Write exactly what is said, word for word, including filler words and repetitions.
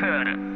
further.